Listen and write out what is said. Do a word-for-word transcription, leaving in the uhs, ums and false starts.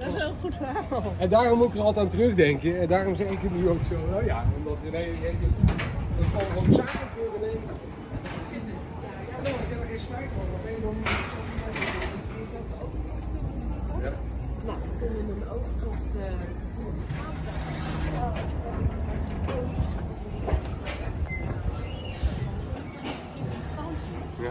Dat was heel goed verhaal. En daarom moet ik er altijd aan terugdenken. En daarom zeg ik het nu ook zo. Nou ja, omdat René, dat kan gewoon zakelijk door René. Ja, nou, ik heb er geen spijt van. Maar ben je nog niet overtocht? Ja. Nou, ik kom in een overtocht. Uh, Ja.